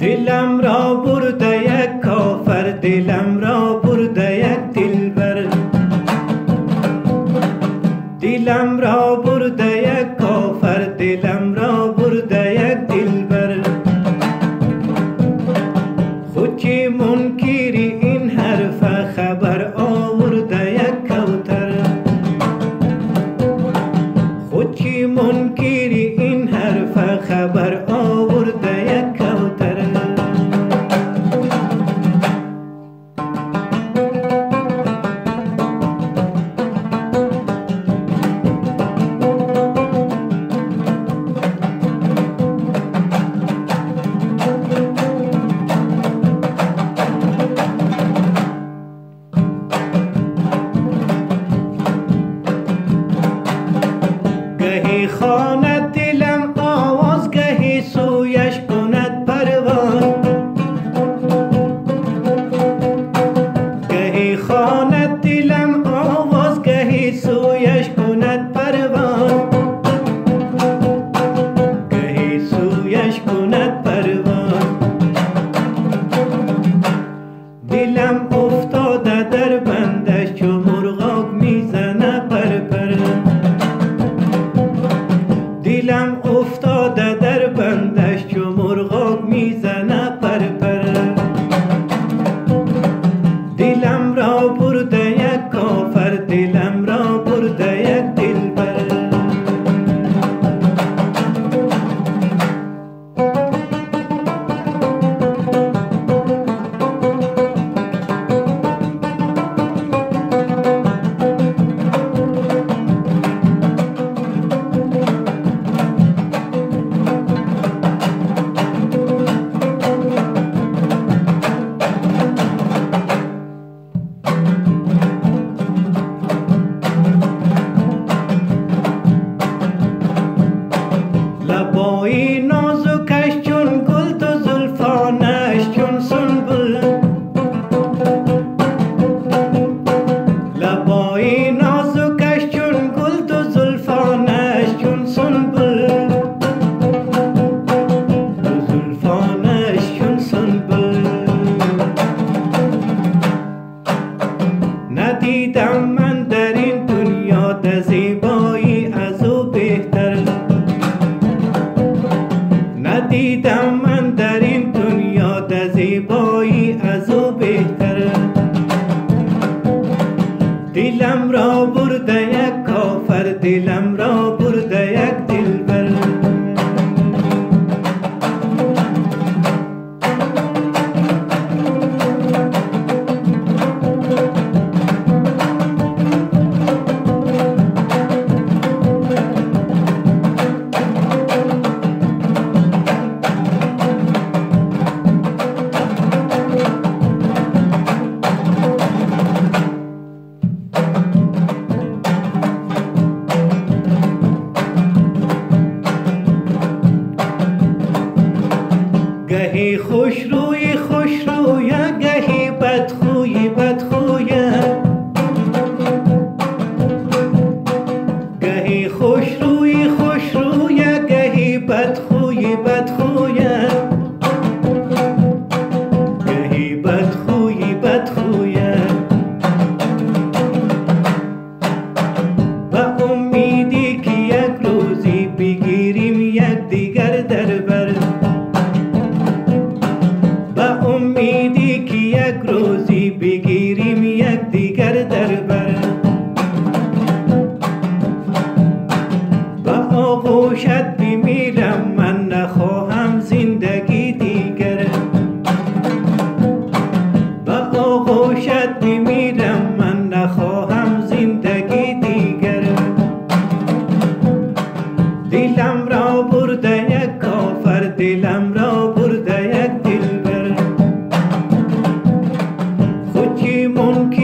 دلم را برده یک کافر، دلم را برده یک دلبر، دلم را برده یک کافر، دلم را برده یک دلبر. خود که منکری این حرف خبر آورده یک کوتر، خود که منکری این حرف خبر آورده یک کوتر. گهی خواند دلم آواز، گهی سویش کند پروان، گهی خواند دلم آواز، گهی سویش کند پروان، گهی سویش کند پروان. دلم افتاده در بندش چو مرغاک میزنه پر پر، دلم افتاده در بندش چو مرغاک میزنه پر پر. دلم را برده یک کافر، دلم را برده یک دلبر. لبای نازکش چون گل، دو زلفانش چون سنبل، لبای نازکش چون گل، دو زلفانش چون سنبل، دو زلفانش چون سنبل. ندیدم من در این دنیا ده زیبایی از او بهتر، ندیدم من در این دنیا ده زیبایی از او بهتر. دلم را برده یک کافر، دلم را برده یک دلبر. گهی خوش روی خوش رویه، گهی بد خوی بد خویه، گهی خوش روی خوش رویه، گهی بد خوی بد خویه، گهی بد خوی بد خویه. با امیدی که یک روزی بگیریم یک دیگر در بر، امیدی که یک روزی بگیریم یک دیگر در بر. با آغوشت بمیرم من، نخواهم زندگی دیگر، با آغوشت بمیرم من، نخواهم زندگی دیگر. دلم را برده یک کافر، دلم را برده یک دلبر. خود که منکری